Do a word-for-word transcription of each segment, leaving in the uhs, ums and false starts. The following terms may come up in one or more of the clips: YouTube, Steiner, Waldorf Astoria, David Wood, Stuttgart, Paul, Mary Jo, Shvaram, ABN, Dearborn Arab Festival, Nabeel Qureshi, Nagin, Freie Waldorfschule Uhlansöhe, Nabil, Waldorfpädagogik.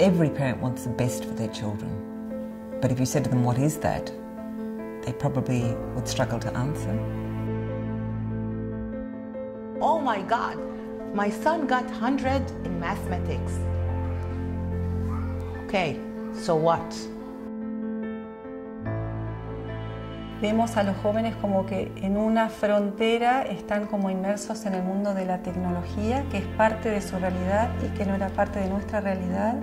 Every parent wants the best for their children, but if you said to them, what is that? They probably would struggle to answer. Oh my God, my son got one hundred in mathematics. Okay, so what? Vemos a los jóvenes como que en una frontera están como inmersos en el mundo de la tecnología, que es parte de su realidad y que no era parte de nuestra realidad.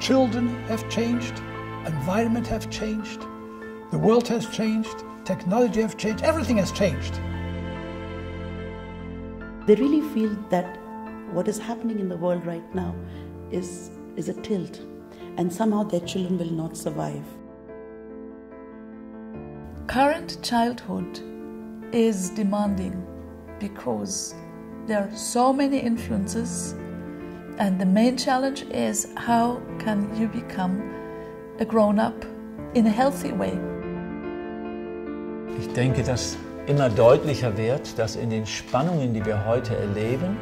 Children have changed, environment have changed, the world has changed, technology has changed, everything has changed. They really feel that what is happening in the world right now is, is a tilt, and somehow their children will not survive. Current childhood is demanding because there are so many influences, and the main challenge is how can you become a grown-up in a healthy way. Ich denke, dass immer deutlicher wird, dass in den Spannungen, die wir heute erleben,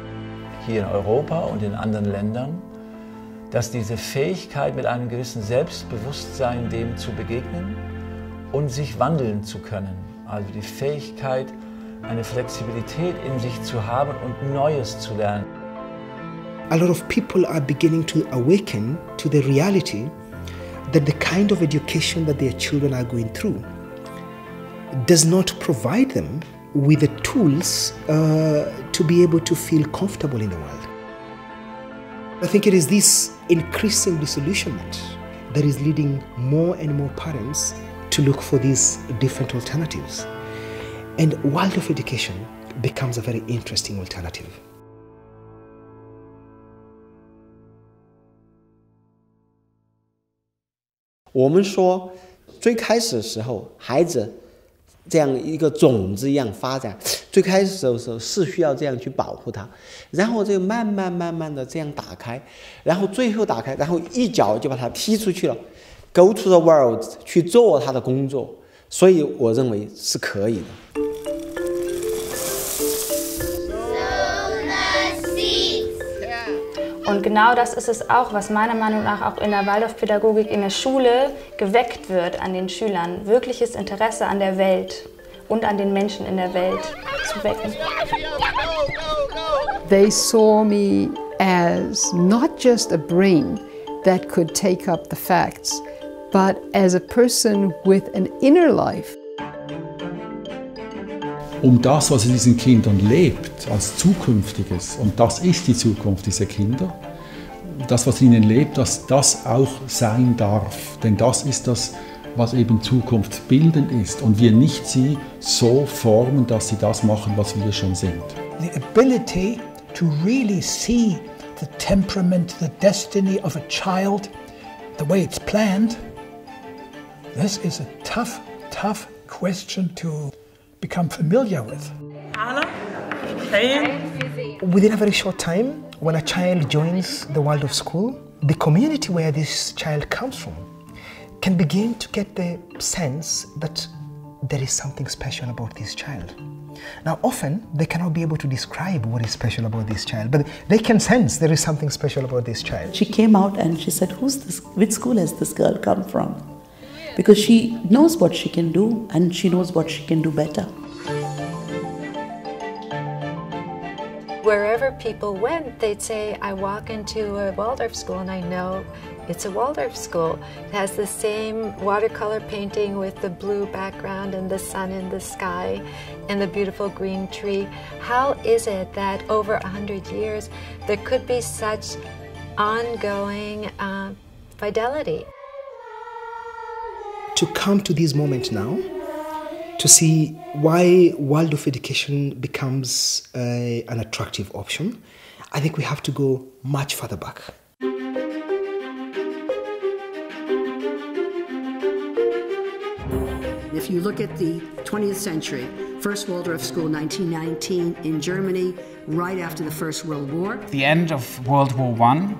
hier in Europa und in anderen Ländern, dass diese Fähigkeit, mit einem gewissen Selbstbewusstsein dem zu begegnen, und sich wandeln zu können. Also die Fähigkeit, eine Flexibilität in sich zu haben und Neues zu lernen. A lot of people are beginning to awaken to the reality that the kind of education that their children are going through does not provide them with the tools uh, to be able to feel comfortable in the world. I think it is this increasing disillusionment that is leading more and more parents to look for these different alternatives. And Waldorf education becomes a very interesting alternative. We say, at the beginning, children 这样一个种子一样发展，最开始的时候是需要这样去保护它，然后这个慢慢慢慢的这样打开，然后最后打开，然后一脚就把它踢出去了。Go to the world 去做他的工作，所以我认为是可以的。 Und genau das ist es auch, was meiner Meinung nach auch in der Waldorfpädagogik in der Schule geweckt wird an den Schülern. Wirkliches Interesse an der Welt und an den Menschen in der Welt zu wecken. They saw me as not just a brain that could take up the facts, but as a person with an inner life. Um das, was in diesen Kindern lebt, als Zukünftiges, und das ist die Zukunft dieser Kinder, das, was in ihnen lebt, dass das auch sein darf. Denn das ist das, was eben Zukunft bilden ist. Und wir nicht sie so formen, dass sie das machen, was wir schon sind. The ability to really see the temperament, the destiny of a child, the way it's planned, this is a tough, tough question to become familiar with. Within a very short time, when a child joins the Waldorf school, the community where this child comes from can begin to get the sense that there is something special about this child. Now, often they cannot be able to describe what is special about this child, but they can sense there is something special about this child. She came out and she said, "Who's this? Which school has this girl come from?" Because she knows what she can do, and she knows what she can do better. Wherever people went, they'd say, I walk into a Waldorf school and I know it's a Waldorf school. It has the same watercolor painting with the blue background and the sun in the sky and the beautiful green tree. How is it that over a hundred years there could be such ongoing uh, fidelity? To come to this moment now, to see why Waldorf education becomes uh, an attractive option, I think we have to go much further back. If you look at the twentieth century, first Waldorf school, nineteen nineteen, in Germany, right after the First World War. The end of World War One,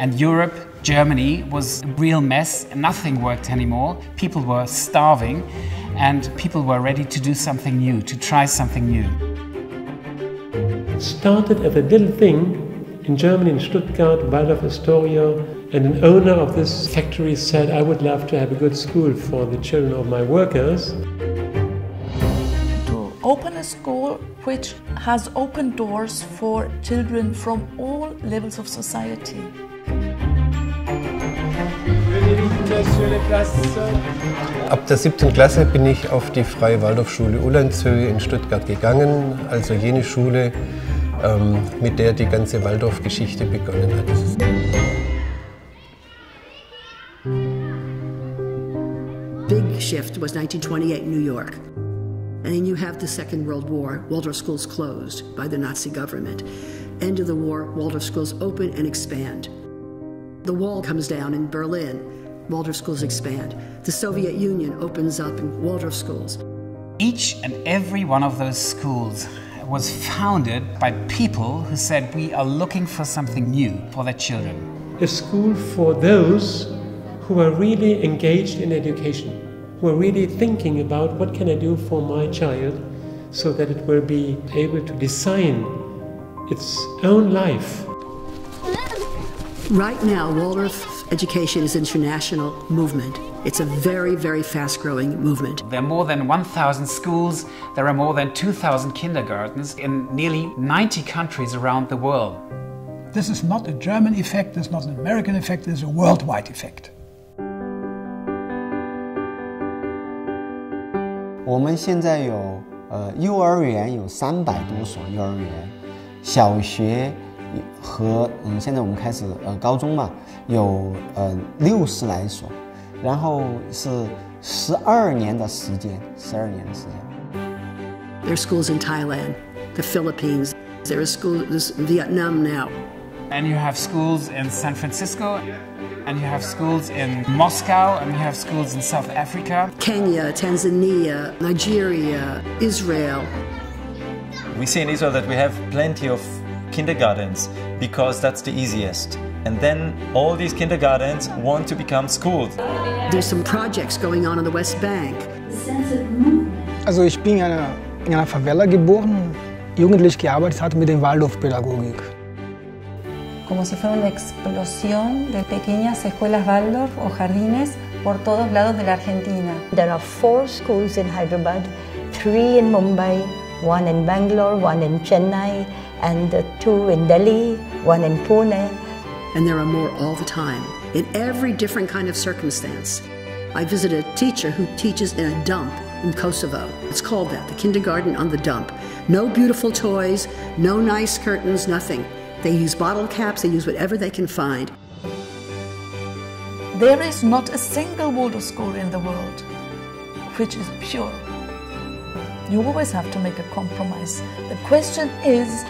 and Europe, Germany, was a real mess. Nothing worked anymore. People were starving, and people were ready to do something new, to try something new. It started as a little thing in Germany, in Stuttgart, Waldorf Astoria, and an owner of this factory said, I would love to have a good school for the children of my workers. To open a school which has open doors for children from all levels of society. Ab der siebten Klasse bin ich auf die Freie Waldorfschule Uhlansöhe in Stuttgart gegangen, also jene Schule, mit der die ganze Waldorf-Geschichte begonnen hat. Big shift was nineteen twenty-eight New York. And then you have the Second World War, Waldorf schools closed by the Nazi government. End of the war, Waldorf schools open and expand. The wall comes down in Berlin, Waldorf schools expand. The Soviet Union opens up in Waldorf schools. Each and every one of those schools was founded by people who said, we are looking for something new for their children. A school for those who are really engaged in education, who are really thinking about what can I do for my child so that it will be able to design its own life. Right now, Waldorf education is an international movement. It's a very, very fast-growing movement. There are more than one thousand schools, there are more than two thousand kindergartens in nearly ninety countries around the world. This is not a German effect, it's not an American effect, it's a worldwide effect. We now have three hundred多所幼儿园, kindergarten, 和嗯，现在我们开始呃高中嘛，有呃六十来所，然后是十二年的时间，十二年的时间。There are schools in Thailand, the Philippines. There are schools in Vietnam now. And you have schools in San Francisco, and you have schools in Moscow, and you have schools in South Africa, Kenya, Tanzania, Nigeria, Israel. We see in Israel that we have plenty of kindergartens, because that's the easiest. And then all these kindergartens want to become schools. There's some projects going on in the West Bank. Also ich bin in einer, in einer Favela geboren, jugendlich gearbeitet hatte mit der Waldorfpädagogik. Como si fuera una explosión de pequeñas escuelas Waldorf o jardines por todos lados de la Argentina. There are four schools in Hyderabad, three in Mumbai, one in Bangalore, one in Chennai, and two in Delhi, one in Pune. And there are more all the time, in every different kind of circumstance. I visited a teacher who teaches in a dump in Kosovo. It's called that, the kindergarten on the dump. No beautiful toys, no nice curtains, nothing. They use bottle caps, they use whatever they can find. There is not a single Waldorf school in the world which is pure. You always have to make a compromise. The question is,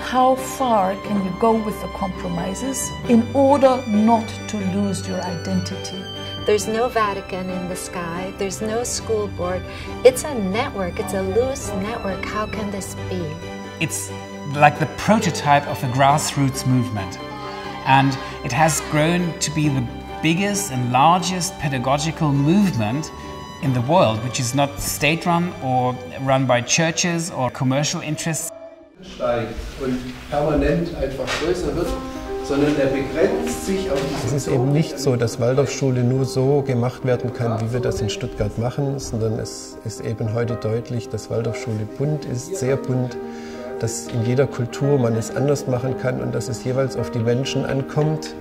how far can you go with the compromises in order not to lose your identity? There's no Vatican in the sky. There's no school board. It's a network. It's a loose network. How can this be? It's like the prototype of the grassroots movement. And it has grown to be the biggest and largest pedagogical movement in the world, which is not state-run or run by churches or commercial interests. Steigt und permanent einfach größer wird, sondern er begrenzt sich auf die. Es ist eben nicht so, dass Waldorfschule nur so gemacht werden kann, wie wir das in Stuttgart machen, sondern es ist eben heute deutlich, dass Waldorfschule bunt ist, sehr bunt, dass in jeder Kultur man es anders machen kann und dass es jeweils auf die Menschen ankommt,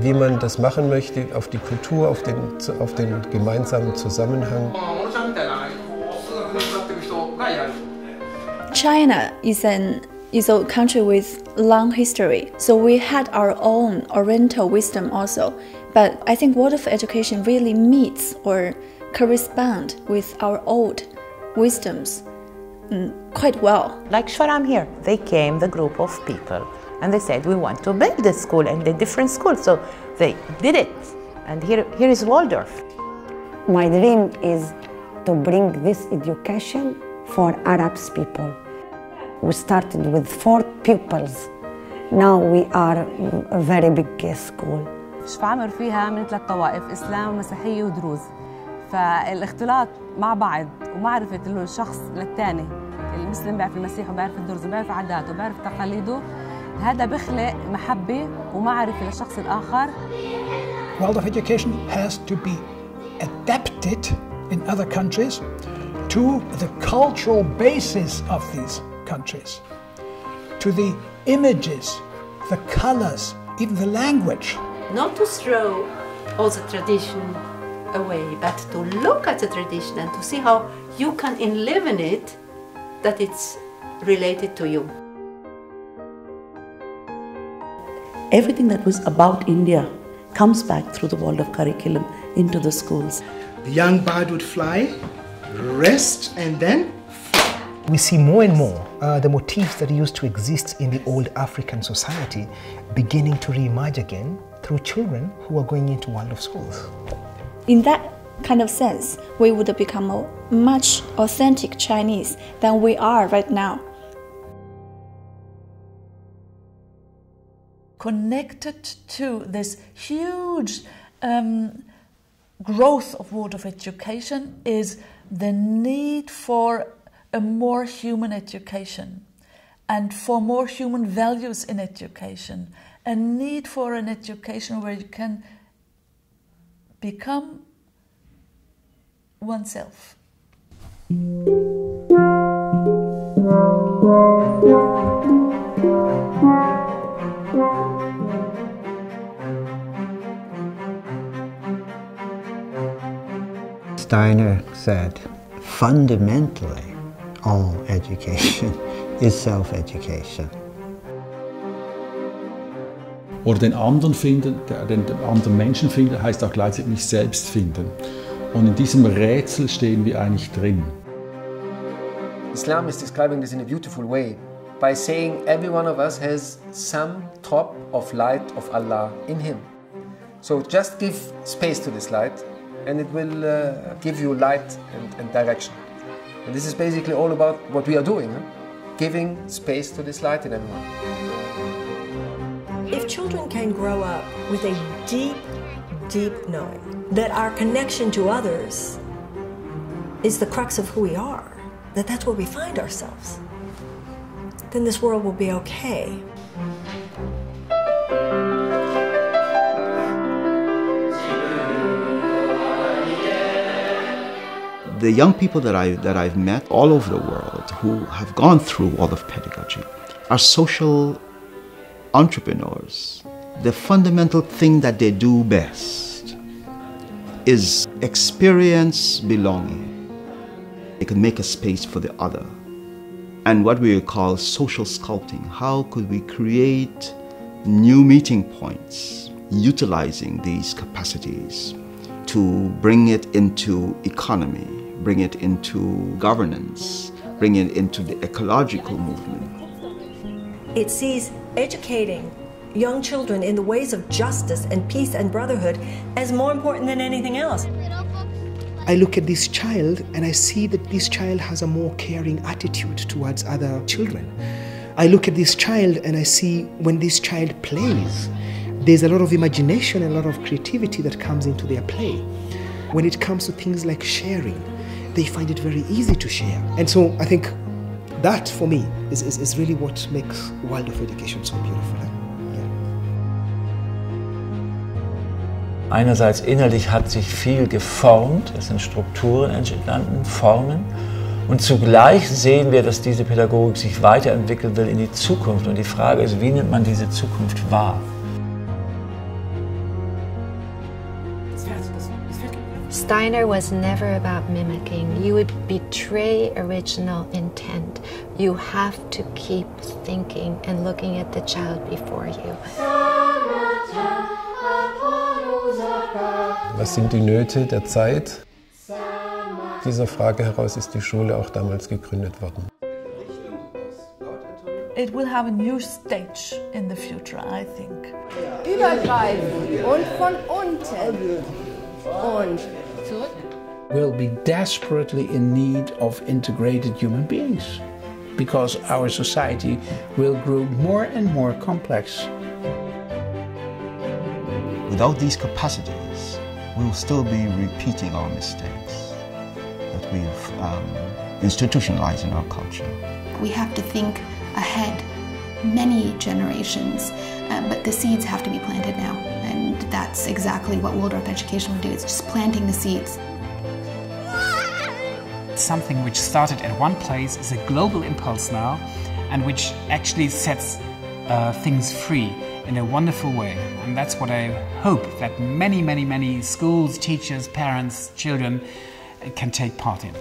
wie man das machen möchte, auf die Kultur, auf den, auf den gemeinsamen Zusammenhang. China is, an, is a country with long history, so we had our own oriental wisdom also. But I think Waldorf education really meets or corresponds with our old wisdoms quite well. Like Shvaram here, they came, the group of people, and they said, we want to build this school and a different school. So they did it. And here, here is Waldorf. My dream is to bring this education for Arab people. We started with four pupils. Now we are a very big school. Shvaram فيها من ثلاث طوائف, إسلام, مسيحية ودروز. فالاختلاط مع بعض ومعرفة الشخص للثاني. المسلم بيعرف المسيح وبيعرف الدرز وبيعرف عاداته وبيعرف تقاليده. هذا بخلق محبة ومعرفة للشخص الآخر. Waldorf education has to be adapted in other countries to the cultural basis of these countries, to the images, the colors, even the language. Not to throw all the tradition away, but to look at the tradition and to see how you can live in it, that it's related to you. Everything that was about India comes back through the Waldorf curriculum into the schools. The young bird would fly, rest, and then... We see more and more uh, the motifs that used to exist in the old African society beginning to re-emerge again through children who are going into Waldorf schools. In that kind of sense, we would become a much authentic Chinese than we are right now. Connected to this huge um, growth of Waldorf education is the need for a more human education and for more human values in education, a need for an education where you can become oneself. Steiner said, fundamentally, all education is self-education. Oder den anderen finden, den anderen Menschen finden, heißt auch gleichzeitig mich selbst finden. Und in diesem Rätsel stehen wir eigentlich drin. Islam is describing this in a beautiful way by saying every one of us has some drop of light of Allah in him. So just give space to this light and it will uh, give you light and, and direction. And this is basically all about what we are doing, huh? Giving space to this light in everyone. If children can grow up with a deep, deep knowing that our connection to others is the crux of who we are, that that's where we find ourselves, then this world will be okay. The young people that, I, that I've met all over the world who have gone through Waldorf pedagogy are social entrepreneurs. The fundamental thing that they do best is experience belonging. They can make a space for the other. And what we call social sculpting. How could we create new meeting points utilizing these capacities to bring it into economy, bring it into governance, bring it into the ecological movement. It sees educating young children in the ways of justice and peace and brotherhood as more important than anything else. I look at this child and I see that this child has a more caring attitude towards other children. I look at this child and I see when this child plays, there's a lot of imagination and a lot of creativity that comes into their play. When it comes to things like sharing, they find it very easy to share. And so I think that, for me, is, is, is really what makes Waldorf education so beautiful. Yeah. Einerseits innerlich hat sich viel geformt, es sind Strukturen entstanden, Formen. Und zugleich sehen wir, dass diese Pädagogik sich weiterentwickeln will in die Zukunft. Und die Frage ist, wie nimmt man diese Zukunft wahr? Steiner was never about mimicking. You would betray original intent. You have to keep thinking and looking at the child before you. Was sind die Nöte der Zeit? Dieser Frage heraus ist die Schule auch damals gegründet worden. It will have a new stage in the future, I think. Übergreifend und von unten und will be desperately in need of integrated human beings because our society will grow more and more complex. Without these capacities, we will still be repeating our mistakes that we've um, institutionalized in our culture. We have to think ahead many generations, uh, but the seeds have to be planted now, and that's exactly what Waldorf education will do. It's just planting the seeds. Something which started at one place is a global impulse now, and which actually sets uh, things free in a wonderful way. And that's what I hope that many, many, many schools, teachers, parents, children can take part in.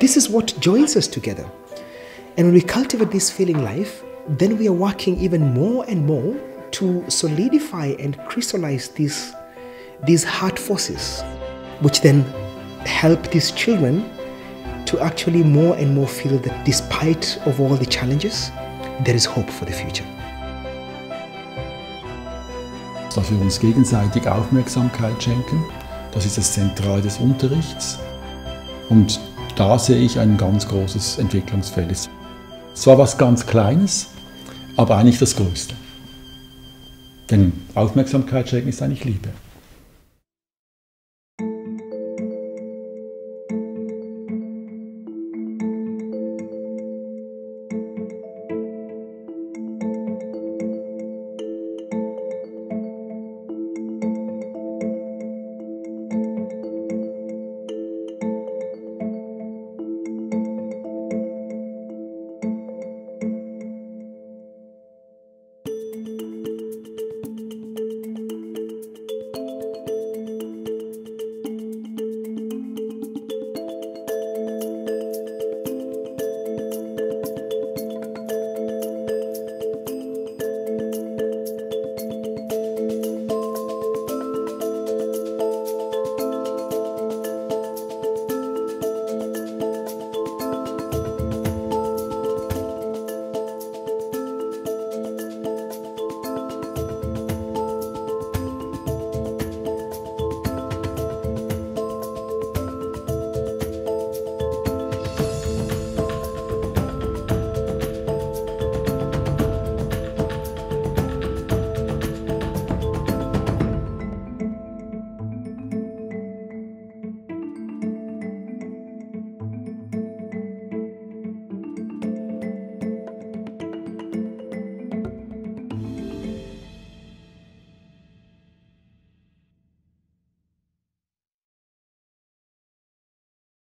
This is what joins us together. And when we cultivate this feeling life, then we are working even more and more to solidify and crystallize these, these heart forces, which then help these children to actually more and more feel that despite of all the challenges, there is hope for the future. Dass wir uns gegenseitig Aufmerksamkeit schenken, das ist das Zentral des Unterrichts. Und da sehe ich ein ganz großes Entwicklungsfeld. Es war was ganz Kleines, aber eigentlich das Größte. Denn Aufmerksamkeit schenken ist eigentlich Liebe.